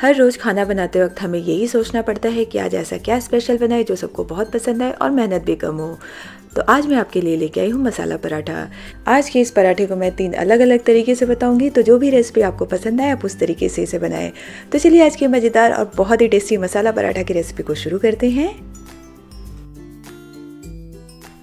हर रोज़ खाना बनाते वक्त हमें यही सोचना पड़ता है कि आज ऐसा क्या स्पेशल बनाए जो सबको बहुत पसंद आए और मेहनत भी कम हो। तो आज मैं आपके लिए लेके आई हूँ मसाला पराठा। आज के इस पराठे को मैं 3 अलग अलग तरीके से बताऊंगी, तो जो भी रेसिपी आपको पसंद आए आप उस तरीके से इसे बनाएं। तो चलिए आज के मज़ेदार और बहुत ही टेस्टी मसाला पराठा की रेसिपी को शुरू करते हैं।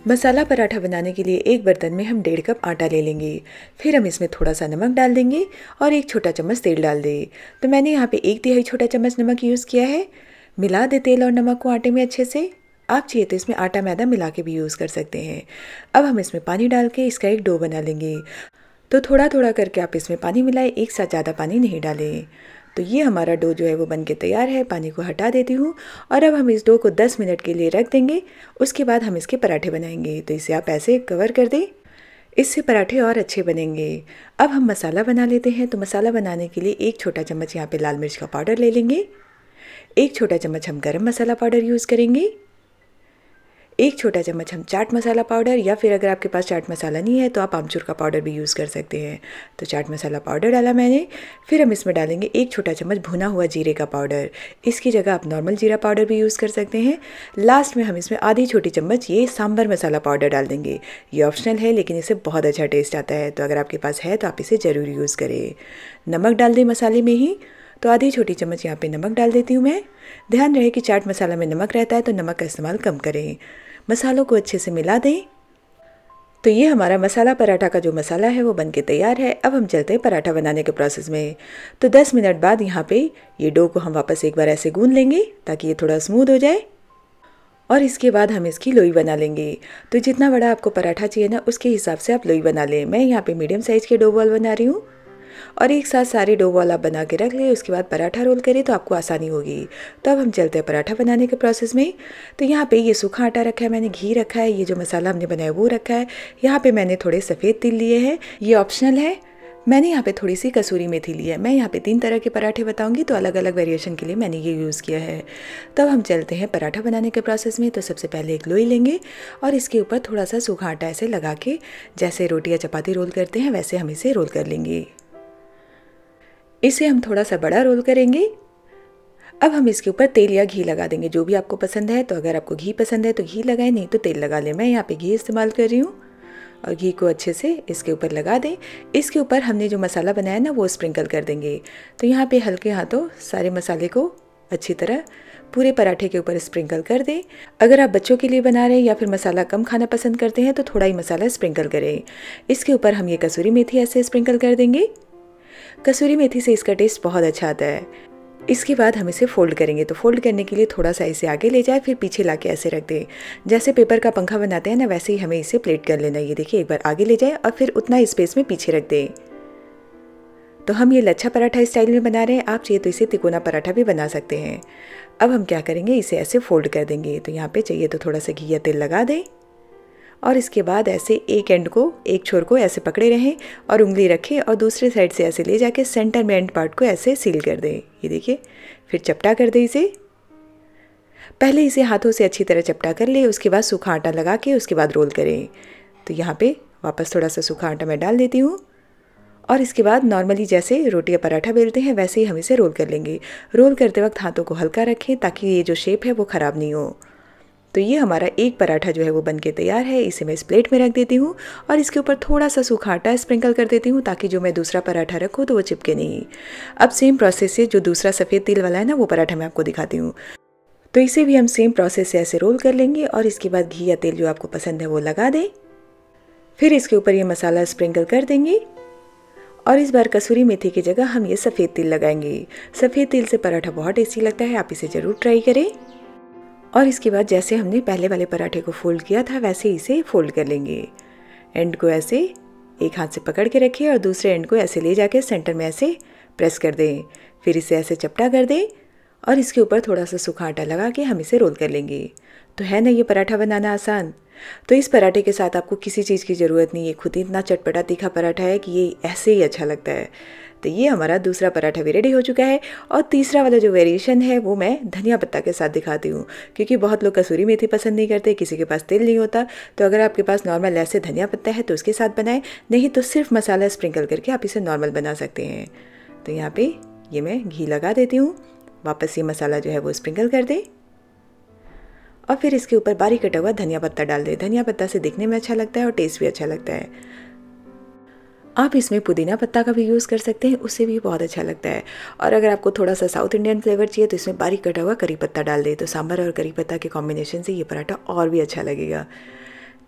मसाला पराठा बनाने के लिए एक बर्तन में हम 1.5 कप आटा ले लेंगे, फिर हम इसमें थोड़ा सा नमक डाल देंगे और 1 छोटा चम्मच तेल डाल दें। तो मैंने यहाँ पे 1 तिहाई छोटा चम्मच नमक यूज़ किया है। मिला दे तेल और नमक को आटे में अच्छे से। आप चाहिए तो इसमें आटा मैदा मिला के भी यूज़ कर सकते हैं। अब हम इसमें पानी डाल के इसका एक डो बना लेंगे। तो थोड़ा थोड़ा करके आप इसमें पानी मिलाएं, एक साथ ज़्यादा पानी नहीं डालें। तो ये हमारा डो जो है वो बन के तैयार है। पानी को हटा देती हूँ और अब हम इस डो को 10 मिनट के लिए रख देंगे। उसके बाद हम इसके पराठे बनाएंगे। तो इसे आप ऐसे कवर कर दें, इससे पराठे और अच्छे बनेंगे। अब हम मसाला बना लेते हैं। तो मसाला बनाने के लिए 1 छोटा चम्मच यहाँ पे लाल मिर्च का पाउडर ले लेंगे। 1 छोटा चम्मच हम गर्म मसाला पाउडर यूज़ करेंगे। 1 छोटा चम्मच हम चाट मसाला पाउडर, या फिर अगर आपके पास चाट मसाला नहीं है तो आप आमचूर का पाउडर भी यूज़ कर सकते हैं। तो चाट मसाला पाउडर डाला मैंने। फिर हम इसमें डालेंगे 1 छोटा चम्मच भुना हुआ जीरे का पाउडर। इसकी जगह आप नॉर्मल जीरा पाउडर भी यूज़ कर सकते हैं। लास्ट में हम इसमें आधी छोटी चम्मच ये सांभर मसाला पाउडर डाल देंगे। ये ऑप्शनल है लेकिन इससे बहुत अच्छा टेस्ट आता है, तो अगर आपके पास है तो आप इसे ज़रूर यूज़ करें। नमक डाल दें मसाले में ही, तो आधी छोटी चम्मच यहाँ पे नमक डाल देती हूँ मैं। ध्यान रहे कि चाट मसाला में नमक रहता है, तो नमक का इस्तेमाल कम करें। मसालों को अच्छे से मिला दें। तो ये हमारा मसाला पराठा का जो मसाला है वो बनके तैयार है। अब हम चलते हैं पराठा बनाने के प्रोसेस में। तो 10 मिनट बाद यहाँ पे ये डो को हम वापस एक बार ऐसे गूंद लेंगे ताकि ये थोड़ा स्मूद हो जाए, और इसके बाद हम इसकी लोई बना लेंगे। तो जितना बड़ा आपको पराठा चाहिए ना, उसके हिसाब से आप लोई बना लें। मैं यहाँ पर मीडियम साइज़ के डो बॉल बना रही हूँ, और एक साथ सारे डो बॉल आप बना के रख लें। उसके बाद पराठा रोल करें तो आपको आसानी होगी। तो अब हम चलते हैं पराठा बनाने के प्रोसेस में। तो यहाँ पे ये सूखा आटा रखा है मैंने, घी रखा है, ये जो मसाला हमने बनाया वो रखा है। यहाँ पे मैंने थोड़े सफ़ेद तिल लिए हैं, ये ऑप्शनल है। मैंने यहाँ पे थोड़ी सी कसूरी मेथी ली है। मैं यहाँ पे 3 तरह के पराठे बताऊँगी, तो अलग अलग वेरिएशन के लिए मैंने ये यूज़ किया है। तब हम चलते हैं पराठा बनाने के प्रोसेस में। तो सबसे पहले एक लोई लेंगे और इसके ऊपर थोड़ा सा सूखा आटा ऐसे लगा के, जैसे रोटी या चपाती रोल करते हैं वैसे हम इसे रोल कर लेंगे। इसे हम थोड़ा सा बड़ा रोल करेंगे। अब हम इसके ऊपर तेल या घी लगा देंगे, जो भी आपको पसंद है। तो अगर आपको घी पसंद है तो घी लगाएं, नहीं तो तेल लगा लें। मैं यहाँ पे घी इस्तेमाल कर रही हूँ, और घी को अच्छे से इसके ऊपर लगा दें। इसके ऊपर हमने जो मसाला बनाया ना वो स्प्रिंकल कर देंगे। तो यहाँ पे हल्के हाथों सारे मसाले को अच्छी तरह पूरे पराठे के ऊपर स्प्रिंकल कर दें। अगर आप बच्चों के लिए बना रहे हैं या फिर मसाला कम खाना पसंद करते हैं तो थोड़ा ही मसाला स्प्रिंकल करें। इसके ऊपर हम ये कसूरी मेथी ऐसे स्प्रिंकल कर देंगे। कसूरी मेथी से इसका टेस्ट बहुत अच्छा आता है। इसके बाद हम इसे फोल्ड करेंगे। तो फोल्ड करने के लिए थोड़ा सा इसे आगे ले जाए, फिर पीछे ला के ऐसे रख दें। जैसे पेपर का पंखा बनाते हैं ना, वैसे ही हमें इसे प्लेट कर लेना है। ये देखिए, एक बार आगे ले जाए और फिर उतना स्पेस में पीछे रख दें। तो हम ये लच्छा पराठा स्टाइल में बना रहे हैं। आप चाहिए तो इसे तिकोना पराठा भी बना सकते हैं। अब हम क्या करेंगे, इसे ऐसे फोल्ड कर देंगे। तो यहाँ पर चाहिए तो थोड़ा सा घी या तेल लगा दें, और इसके बाद ऐसे एक एंड को, एक छोर को ऐसे पकड़े रहें और उंगली रखें, और दूसरे साइड से ऐसे ले जाके सेंटर में एंड पार्ट को ऐसे सील कर दें। ये देखिए, फिर चपटा कर दें इसे। पहले इसे हाथों से अच्छी तरह चपटा कर लें, उसके बाद सूखा आटा लगा के उसके बाद रोल करें। तो यहाँ पे वापस थोड़ा सा सूखा आटा मैं डाल देती हूँ, और इसके बाद नॉर्मली जैसे रोटी या पराठा बेलते हैं वैसे ही हम इसे रोल कर लेंगे। रोल करते वक्त हाथों को हल्का रखें ताकि ये जो शेप है वो ख़राब नहीं हो। तो ये हमारा एक पराठा जो है वो बनके तैयार है। इसे मैं इस प्लेट में रख देती हूँ, और इसके ऊपर थोड़ा सा सूखा आटा स्प्रिंकल कर देती हूँ ताकि जो मैं दूसरा पराठा रखूँ तो वो चिपके नहीं। अब सेम प्रोसेस से जो दूसरा सफ़ेद तिल वाला है ना, वो पराठा मैं आपको दिखाती हूँ। तो इसे भी हम सेम प्रोसेस से ऐसे रोल कर लेंगे, और इसके बाद घी या तेल जो आपको पसंद है वो लगा दें। फिर इसके ऊपर ये मसाला स्प्रिंकल कर देंगे, और इस बार कसूरी मेथी की जगह हम ये सफ़ेद तिल लगाएंगे। सफ़ेद तिल से पराठा बहुत टेस्टी लगता है, आप इसे ज़रूर ट्राई करें। और इसके बाद जैसे हमने पहले वाले पराठे को फोल्ड किया था वैसे इसे फोल्ड कर लेंगे। एंड को ऐसे एक हाथ से पकड़ के रखिए, और दूसरे एंड को ऐसे ले जाके सेंटर में ऐसे प्रेस कर दें। फिर इसे ऐसे चपटा कर दें, और इसके ऊपर थोड़ा सा सूखा आटा लगा के हम इसे रोल कर लेंगे। तो है ना ये पराठा बनाना आसान। तो इस पराठे के साथ आपको किसी चीज़ की ज़रूरत नहीं है। खुद ही इतना चटपटा तीखा पराठा है कि ये ऐसे ही अच्छा लगता है। तो ये हमारा दूसरा पराठा भी रेडी हो चुका है, और तीसरा वाला जो वेरिएशन है वो मैं धनिया पत्ता के साथ दिखाती हूँ, क्योंकि बहुत लोग कसूरी मेथी पसंद नहीं करते, किसी के पास तिल नहीं होता। तो अगर आपके पास नॉर्मल ऐसे धनिया पत्ता है तो उसके साथ बनाएं, नहीं तो सिर्फ मसाला स्प्रिंकल करके आप इसे नॉर्मल बना सकते हैं। तो यहाँ पर ये मैं घी लगा देती हूँ। वापस ये मसाला जो है वो स्प्रिंकल कर दें और फिर इसके ऊपर बारीक कटा हुआ धनिया पत्ता डाल दें। धनिया पत्ता से दिखने में अच्छा लगता है और टेस्ट भी अच्छा लगता है। आप इसमें पुदीना पत्ता का भी यूज़ कर सकते हैं, उससे भी बहुत अच्छा लगता है। और अगर आपको थोड़ा सा साउथ इंडियन फ्लेवर चाहिए तो इसमें बारीक कटा हुआ करी पत्ता डाल दें, तो सांभर और करी पत्ता के कॉम्बिनेशन से ये पराठा और भी अच्छा लगेगा।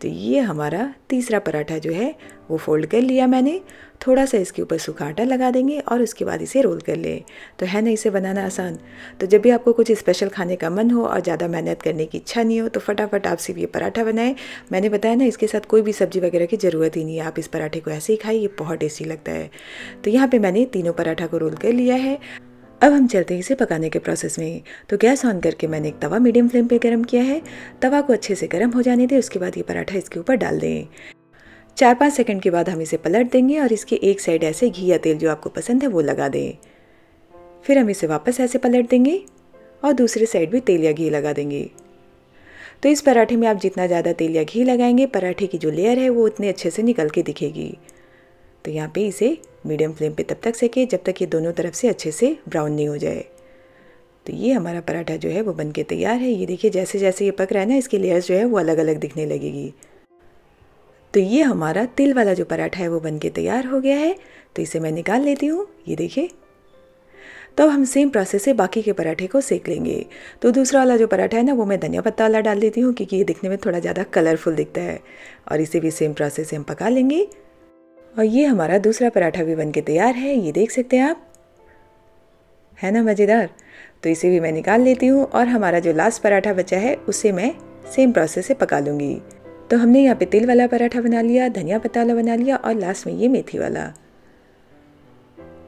तो ये हमारा तीसरा पराठा जो है वो फोल्ड कर लिया मैंने। थोड़ा सा इसके ऊपर सूखा आटा लगा देंगे और उसके बाद इसे रोल कर लें। तो है ना इसे बनाना आसान। तो जब भी आपको कुछ स्पेशल खाने का मन हो और ज़्यादा मेहनत करने की इच्छा नहीं हो तो फटाफट आप सिर्फ ये पराठा बनाएं। मैंने बताया ना, इसके साथ कोई भी सब्जी वगैरह की ज़रूरत ही नहीं है। आप इस पराठे को ऐसे ही खाएं, ये बहुत टेस्टी लगता है। तो यहाँ पर मैंने तीनों पराठा को रोल कर लिया है। अब हम चलते हैं इसे पकाने के प्रोसेस में। तो गैस ऑन करके मैंने एक तवा मीडियम फ्लेम पे गरम किया है। तवा को अच्छे से गरम हो जाने दें, उसके बाद ये पराठा इसके ऊपर डाल दें। 4-5 सेकंड के बाद हम इसे पलट देंगे और इसके एक साइड ऐसे घी या तेल जो आपको पसंद है वो लगा दें। फिर हम इसे वापस ऐसे पलट देंगे और दूसरे साइड भी तेल या घी लगा देंगे। तो इस पराठे में आप जितना ज़्यादा तेल या घी लगाएंगे पराठे की जो लेयर है वो उतने अच्छे से निकल के दिखेगी। तो यहाँ पे इसे मीडियम फ्लेम पे तब तक सेके जब तक ये दोनों तरफ से अच्छे से ब्राउन नहीं हो जाए। तो ये हमारा पराठा जो है वो बनके तैयार है। ये देखिए जैसे जैसे ये पक रहा है ना, इसकी लेयर्स जो है वो अलग अलग दिखने लगेगी। तो ये हमारा तिल वाला जो पराठा है वो बनके तैयार हो गया है। तो इसे मैं निकाल लेती हूँ, ये देखिए। तो अब हम सेम प्रोसेस से बाकी के पराठे को सेक लेंगे। तो दूसरा वाला जो पराठा है ना वो मैं धनिया पत्ता वाला डाल देती हूँ क्योंकि ये दिखने में थोड़ा ज़्यादा कलरफुल दिखता है। और इसे भी सेम प्रोसेस से हम पका लेंगे। और ये हमारा दूसरा पराठा भी बनके तैयार है, ये देख सकते हैं आप, है ना मज़ेदार। तो इसे भी मैं निकाल लेती हूँ और हमारा जो लास्ट पराठा बचा है उसे मैं सेम प्रोसेस से पका लूँगी। तो हमने यहाँ पे तिल वाला पराठा बना लिया, धनिया पत्ता वाला बना लिया और लास्ट में ये मेथी वाला।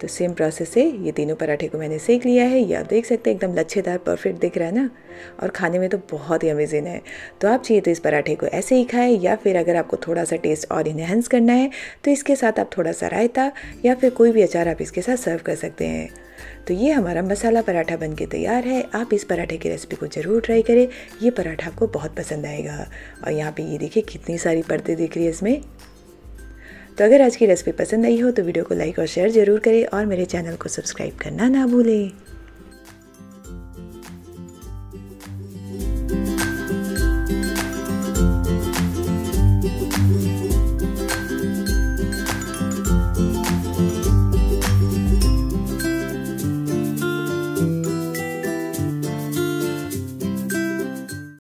तो सेम प्रोसेस से ये तीनों पराठे को मैंने सेक लिया है। ये आप देख सकते हैं एकदम लच्छेदार परफेक्ट दिख रहा है ना, और खाने में तो बहुत ही अमेजिंग है। तो आप चाहिए तो इस पराठे को ऐसे ही खाएं, या फिर अगर आपको थोड़ा सा टेस्ट और इन्हेंस करना है तो इसके साथ आप थोड़ा सा रायता या फिर कोई भी अचार आप इसके साथ सर्व कर सकते हैं। तो ये हमारा मसाला पराठा बनके तैयार है। आप इस पराठे की रेसिपी को ज़रूर ट्राई करें, ये पराठा आपको बहुत पसंद आएगा। और यहाँ पर ये देखिए कितनी सारी परतें दिख रही है इसमें। तो अगर आज की रेसिपी पसंद आई हो तो वीडियो को लाइक और शेयर ज़रूर करें और मेरे चैनल को सब्सक्राइब करना ना भूलें।